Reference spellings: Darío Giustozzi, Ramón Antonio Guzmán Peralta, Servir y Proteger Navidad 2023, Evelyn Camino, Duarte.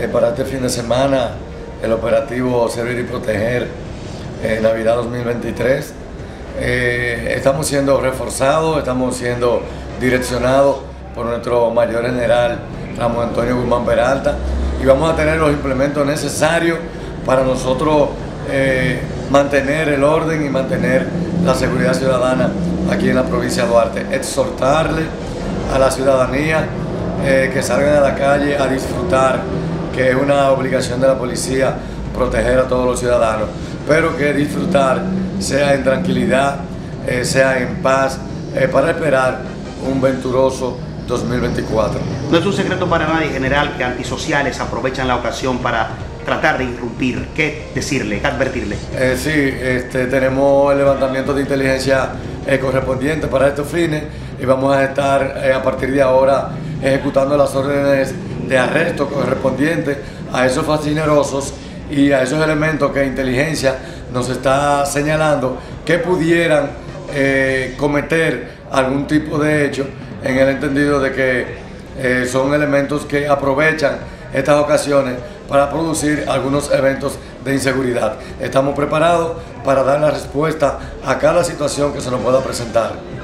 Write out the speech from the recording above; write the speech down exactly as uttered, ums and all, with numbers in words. eh, para este fin de semana el operativo Servir y Proteger eh, Navidad dos mil veintitrés. Eh, estamos siendo reforzados, estamos siendo direccionados por nuestro mayor general Ramón Antonio Guzmán Peralta, y vamos a tener los implementos necesarios para nosotros eh, mantener el orden y mantener la seguridad ciudadana aquí en la provincia de Duarte. Exhortarle a la ciudadanía eh, que salgan a la calle a disfrutar, que es una obligación de la policía proteger a todos los ciudadanos, pero que disfrutar sea en tranquilidad, eh, sea en paz, eh, para esperar un venturoso dos mil veinticuatro. No es un secreto para nadie, general, que antisociales aprovechan la ocasión para tratar de irrumpir. ¿Qué decirle, qué advertirle? Eh, sí, este, tenemos el levantamiento de inteligencia eh, correspondiente para estos fines, y vamos a estar eh, a partir de ahora ejecutando las órdenes de arresto correspondientes a esos fascinerosos y a esos elementos que inteligencia nos está señalando que pudieran eh, cometer algún tipo de hecho, en el entendido de que eh, son elementos que aprovechan estas ocasiones para producir algunos eventos de inseguridad. Estamos preparados para dar la respuesta a cada situación que se nos pueda presentar.